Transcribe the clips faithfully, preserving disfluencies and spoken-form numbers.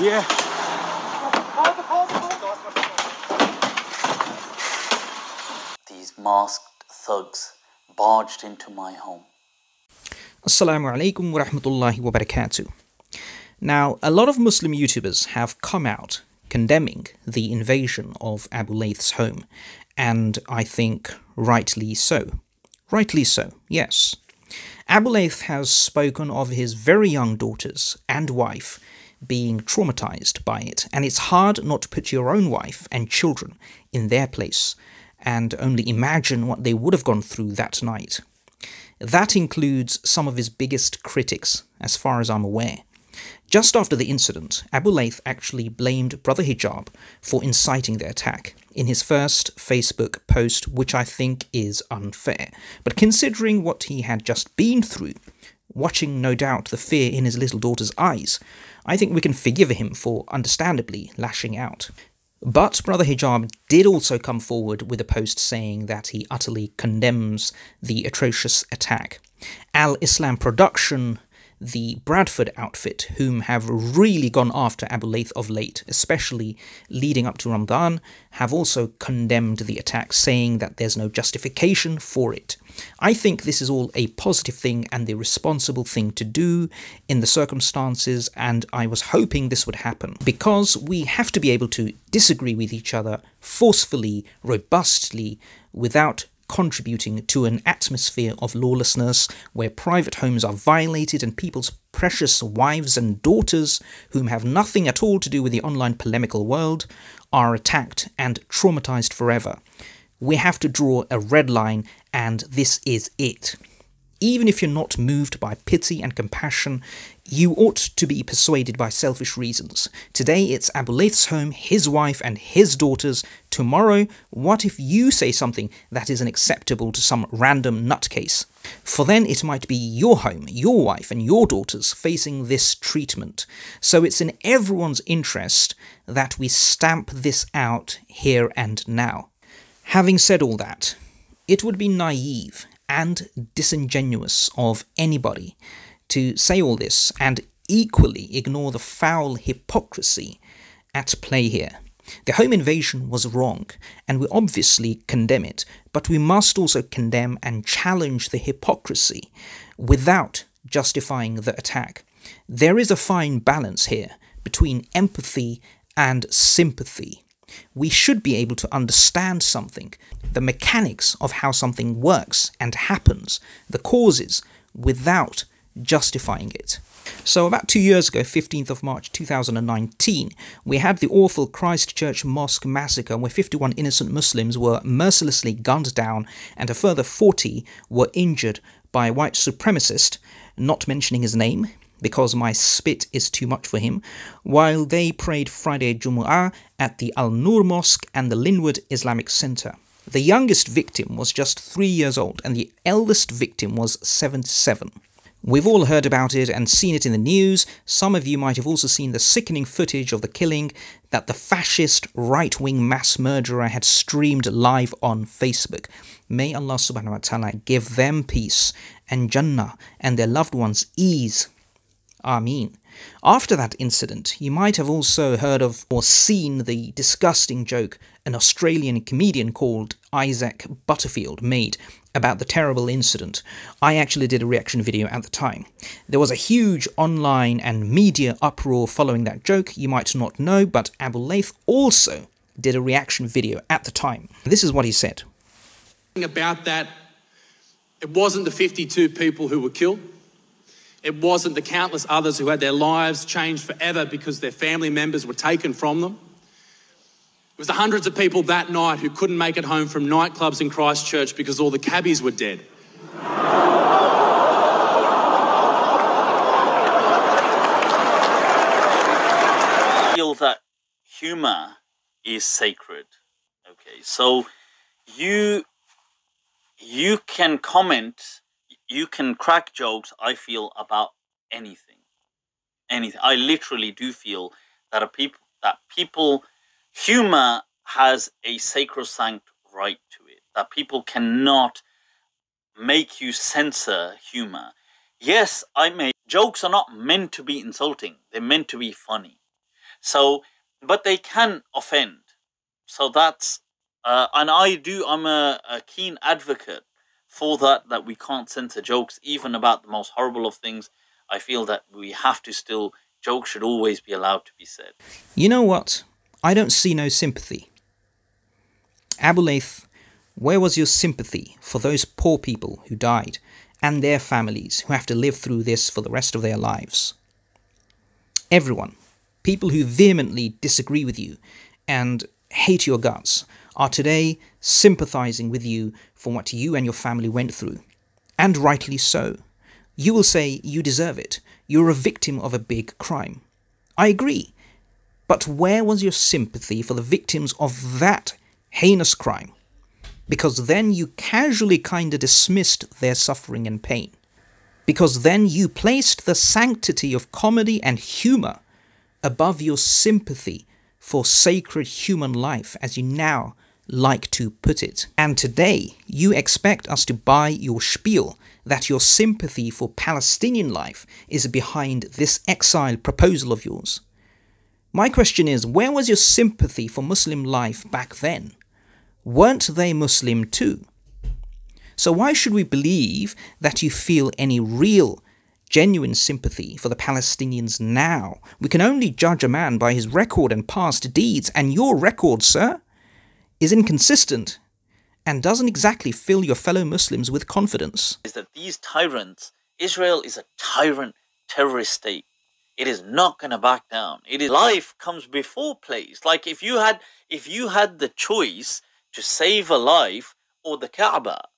Yeah. These masked thugs barged into my home. Assalamu alaikum wa rahmatullahi wa barakatuh. Now, a lot of Muslim YouTubers have come out condemning the invasion of Abu Laith's home, and I think rightly so. Rightly so, yes. Abu Laith has spoken of his very young daughters and wife being traumatized by it, and it's hard not to put your own wife and children in their place and only imagine what they would have gone through that night. That includes some of his biggest critics, as far as I'm aware. Just after the incident, Abu Laith actually blamed Brother Hijab for inciting the attack in his first Facebook post, which I think is unfair. But considering what he had just been through, watching no doubt the fear in his little daughter's eyes, I think we can forgive him for understandably lashing out. But Brother Hijab did also come forward with a post saying that he utterly condemns the atrocious attack. Al-Islam production, the Bradford outfit, whom have really gone after Abu Laith of late, especially leading up to Ramadan, have also condemned the attack, saying that there's no justification for it. I think this is all a positive thing and the responsible thing to do in the circumstances, and I was hoping this would happen, because we have to be able to disagree with each other forcefully, robustly, without contributing to an atmosphere of lawlessness where private homes are violated and people's precious wives and daughters, whom have nothing at all to do with the online polemical world, are attacked and traumatized forever. We have to draw a red line, and this is it. Even if you're not moved by pity and compassion, you ought to be persuaded by selfish reasons. Today it's Abu Laith's home, his wife and his daughters. Tomorrow, what if you say something that isn't acceptable to some random nutcase? For then it might be your home, your wife and your daughters facing this treatment. So it's in everyone's interest that we stamp this out here and now. Having said all that, it would be naive and disingenuous of anybody to say all this and equally ignore the foul hypocrisy at play here. The home invasion was wrong, and we obviously condemn it, but we must also condemn and challenge the hypocrisy without justifying the attack. There is a fine balance here between empathy and sympathy. We should be able to understand something, the mechanics of how something works and happens, the causes, without justifying it. So about two years ago, fifteenth of March two thousand nineteen, we had the awful Christchurch mosque massacre where fifty-one innocent Muslims were mercilessly gunned down and a further forty were injured by a white supremacist, not mentioning his name, because my spit is too much for him, while they prayed Friday Jumu'ah at the Al Noor Mosque and the Linwood Islamic Centre. The youngest victim was just three years old and the eldest victim was seventy-seven. We've all heard about it and seen it in the news. Some of you might have also seen the sickening footage of the killing that the fascist right-wing mass murderer had streamed live on Facebook. May Allah subhanahu wa ta'ala give them peace and Jannah and their loved ones ease. Ameen. After that incident, you might have also heard of or seen the disgusting joke an Australian comedian called Isaac Butterfield made about the terrible incident. I actually did a reaction video at the time. There was a huge online and media uproar following that joke. You might not know, but Abu Laith also did a reaction video at the time. This is what he said. About that, it wasn't the fifty-two people who were killed. It wasn't the countless others who had their lives changed forever because their family members were taken from them. It was the hundreds of people that night who couldn't make it home from nightclubs in Christchurch because all the cabbies were dead. I feel that humour is sacred. Okay, so you, you can comment. You can crack jokes, I feel, about anything. Anything. I literally do feel that a people that people humor has a sacrosanct right to it. That people cannot make you censor humor. Yes, I may jokes are not meant to be insulting. They're meant to be funny. So, but they can offend. So that's, uh, and I do, I'm a, a keen advocate for that, that we can't censor jokes, even about the most horrible of things. I feel that we have to still, jokes should always be allowed to be said. You know what? I don't see no sympathy. Abu Layth, where was your sympathy for those poor people who died and their families who have to live through this for the rest of their lives? Everyone, people who vehemently disagree with you and hate your guts, are today sympathizing with you for what you and your family went through. And rightly so. You will say you deserve it. You're a victim of a big crime. I agree. But where was your sympathy for the victims of that heinous crime? Because then you casually kind of dismissed their suffering and pain. Because then you placed the sanctity of comedy and humour above your sympathy for sacred human life, as you now like to put it. And today, you expect us to buy your spiel that your sympathy for Palestinian life is behind this exile proposal of yours. My question is, where was your sympathy for Muslim life back then? Weren't they Muslim too? So why should we believe that you feel any real, genuine sympathy for the Palestinians now? We can only judge a man by his record and past deeds, and your record, sir, is inconsistent and doesn't exactly fill your fellow Muslims with confidence. Is that these tyrants, Israel is a tyrant terrorist state. It is not going to back down. It is, life comes before place. Like if you had, if you had the choice to save a life or the Kaaba.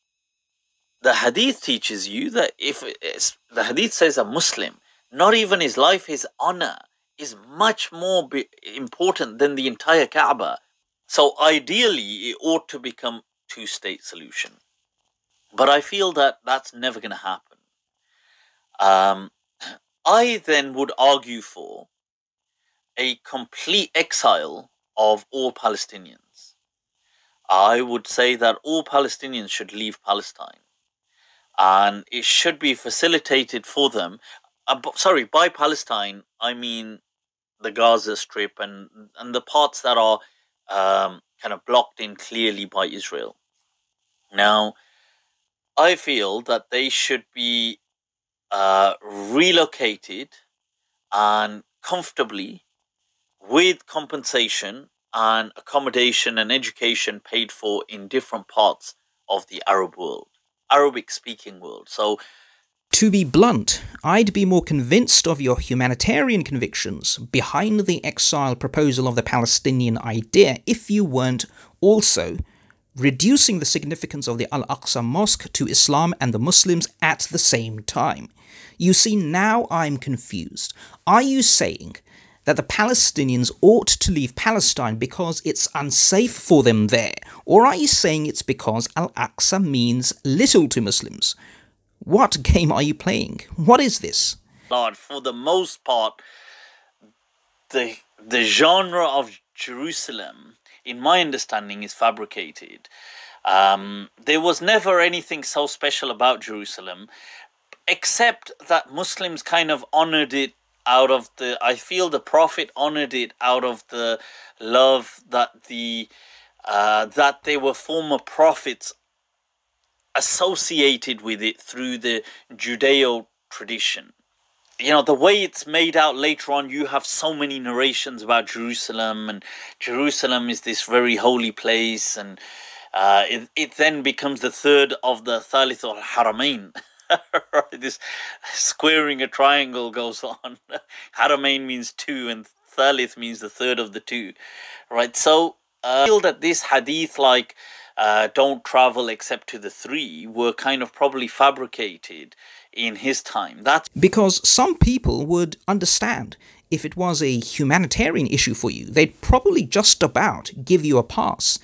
The hadith teaches you that if it's, the hadith says a Muslim, not even his life, his honor is much more be, important than the entire Kaaba. So ideally, it ought to become two-state solution. But I feel that that's never going to happen. Um, I then would argue for a complete exile of all Palestinians. I would say that all Palestinians should leave Palestine, and it should be facilitated for them. Uh, sorry, by Palestine, I mean the Gaza Strip and, and the parts that are um, kind of blocked in clearly by Israel. Now, I feel that they should be uh, relocated and comfortably with compensation and accommodation and education paid for in different parts of the Arab world, Arabic-speaking world. So, to be blunt, I'd be more convinced of your humanitarian convictions behind the exile proposal of the Palestinian idea if you weren't also reducing the significance of the Al Aqsa Mosque to Islam and the Muslims at the same time. You see, now I'm confused. Are you saying that the Palestinians ought to leave Palestine because it's unsafe for them there? Or are you saying it's because Al-Aqsa means little to Muslims? What game are you playing? What is this? Lord, for the most part, the, the genre of Jerusalem, in my understanding, is fabricated. Um, there was never anything so special about Jerusalem, except that Muslims kind of honoured it out of the, I feel the Prophet honoured it out of the love that the, uh, that they were former prophets associated with it through the Judeo tradition. You know, the way it's made out later on, you have so many narrations about Jerusalem, and Jerusalem is this very holy place, and uh, it, it then becomes the third of the thalith al-haramain. This squaring a triangle goes on. Haramain means two, and thalith means the third of the two, right? So uh, I feel that this hadith, like uh, don't travel except to the three, were kind of probably fabricated in his time. That's because some people would understand if it was a humanitarian issue for you. They'd probably just about give you a pass.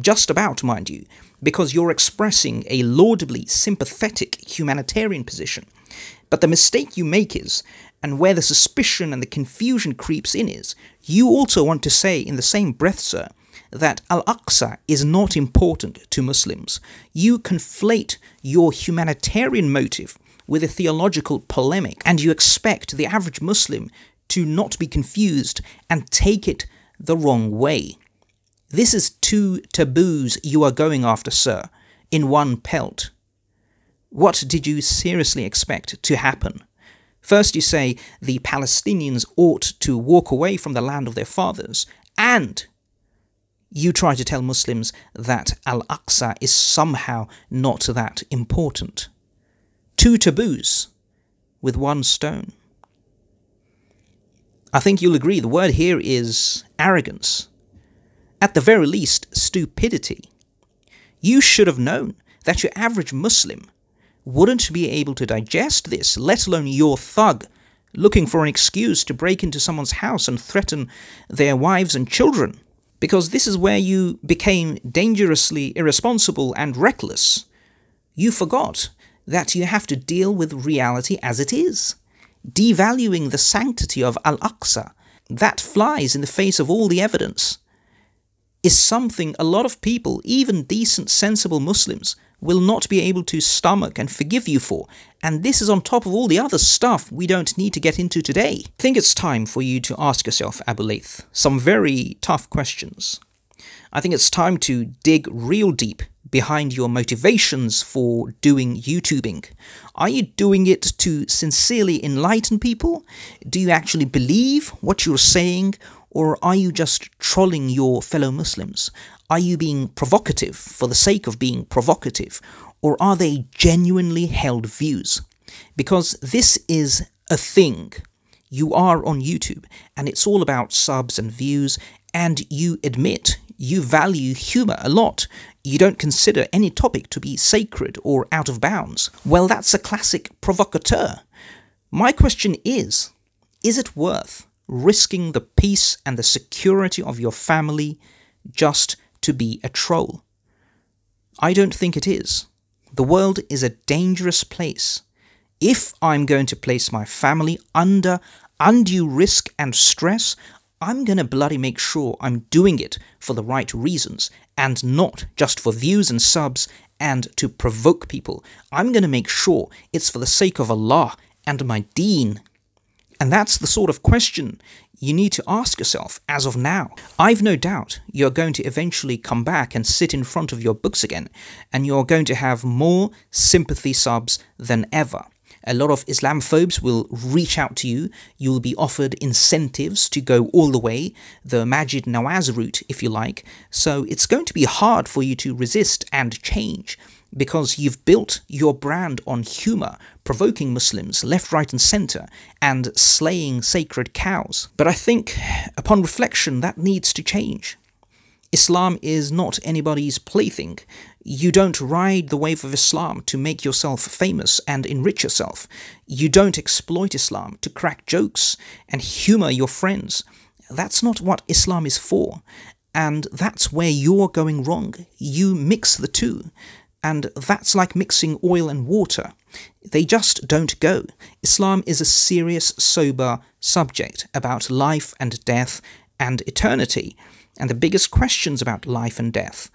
Just about, mind you, because you're expressing a laudably sympathetic humanitarian position. But the mistake you make is, and where the suspicion and the confusion creeps in is, you also want to say in the same breath, sir, that Al-Aqsa is not important to Muslims. You conflate your humanitarian motive with a theological polemic, and you expect the average Muslim to not be confused and take it the wrong way. This is two taboos you are going after, sir, in one pelt. What did you seriously expect to happen? First you say the Palestinians ought to walk away from the land of their fathers, and you try to tell Muslims that Al-Aqsa is somehow not that important. Two taboos with one stone. I think you'll agree the word here is arrogance. At the very least, stupidity. You should have known that your average Muslim wouldn't be able to digest this, let alone your thug looking for an excuse to break into someone's house and threaten their wives and children. Because this is where you became dangerously irresponsible and reckless. You forgot that you have to deal with reality as it is. Devaluing the sanctity of Al-Aqsa, that flies in the face of all the evidence, is something a lot of people, even decent, sensible Muslims, will not be able to stomach and forgive you for. And this is on top of all the other stuff we don't need to get into today. I think it's time for you to ask yourself, Abu Layth, some very tough questions. I think it's time to dig real deep behind your motivations for doing YouTubing. Are you doing it to sincerely enlighten people? Do you actually believe what you're saying? Or are you just trolling your fellow Muslims? Are you being provocative for the sake of being provocative? Or are they genuinely held views? Because this is a thing. You are on YouTube, and it's all about subs and views, and you admit you value humour a lot. You don't consider any topic to be sacred or out of bounds. Well, that's a classic provocateur. My question is, is it worth risking the peace and the security of your family just to be a troll? I don't think it is. The world is a dangerous place. If I'm going to place my family under undue risk and stress, I'm going to bloody make sure I'm doing it for the right reasons and not just for views and subs and to provoke people. I'm going to make sure it's for the sake of Allah and my deen. And that's the sort of question you need to ask yourself as of now. I've no doubt you're going to eventually come back and sit in front of your books again, and you're going to have more sympathy subs than ever. A lot of Islamophobes will reach out to you. You'll be offered incentives to go all the way, the Majid Nawaz route, if you like. So it's going to be hard for you to resist and change, because you've built your brand on humour, provoking Muslims left, right and centre, and slaying sacred cows. But I think, upon reflection, that needs to change. Islam is not anybody's plaything. You don't ride the wave of Islam to make yourself famous and enrich yourself. You don't exploit Islam to crack jokes and humour your friends. That's not what Islam is for. And that's where you're going wrong. You mix the two. And that's like mixing oil and water. They just don't go. Islam is a serious, sober subject about life and death and eternity, and the biggest questions about life and death,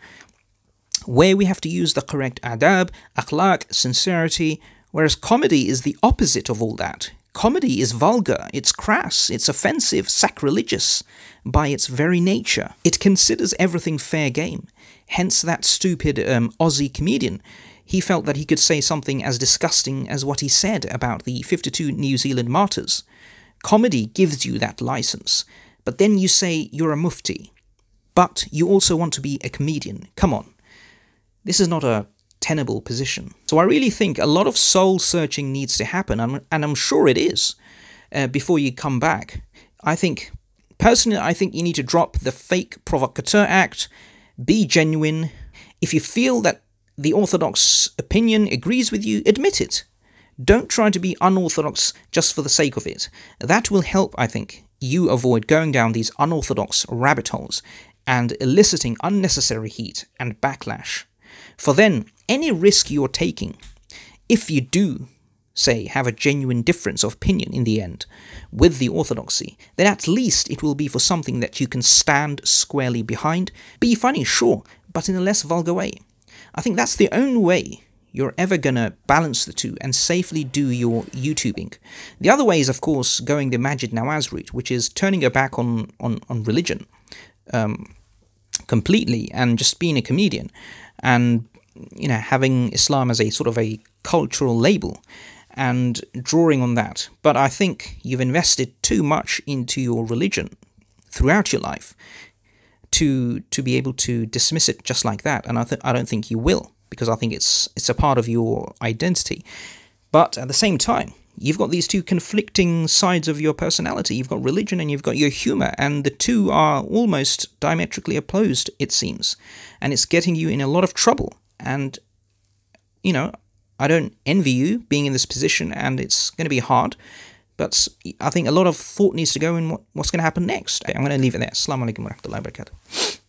where we have to use the correct adab, akhlaq, sincerity, whereas comedy is the opposite of all that. Comedy is vulgar, it's crass, it's offensive, sacrilegious by its very nature. It considers everything fair game. Hence that stupid um, Aussie comedian. He felt that he could say something as disgusting as what he said about the fifty-two New Zealand martyrs. Comedy gives you that license. But then you say you're a mufti. But you also want to be a comedian. Come on. This is not a tenable position. So I really think a lot of soul searching needs to happen, and I'm sure it is, uh, before you come back. I think, personally, I think you need to drop the fake provocateur act, be genuine. If you feel that the orthodox opinion agrees with you, admit it. Don't try to be unorthodox just for the sake of it. That will help, I think, you avoid going down these unorthodox rabbit holes and eliciting unnecessary heat and backlash. For then, any risk you're taking, if you do, say, have a genuine difference of opinion in the end with the orthodoxy, then at least it will be for something that you can stand squarely behind. Be funny, sure, but in a less vulgar way. I think that's the only way you're ever going to balance the two and safely do your YouTubing. The other way is, of course, going the Majid Nawaz route, which is turning your back on, on, on religion um, completely and just being a comedian and, you know, having Islam as a sort of a cultural label and drawing on that. But I think you've invested too much into your religion throughout your life to to be able to dismiss it just like that. And I, th I don't think you will, because I think it's it's a part of your identity. But at the same time, you've got these two conflicting sides of your personality. You've got religion and you've got your humor, and the two are almost diametrically opposed, it seems. And it's getting you in a lot of trouble. And, you know, I don't envy you being in this position, and it's going to be hard. But I think a lot of thought needs to go in what, what's going to happen next. I'm going to leave it there. Assalamu alaikum wa rahmatullahi wa barakatuh.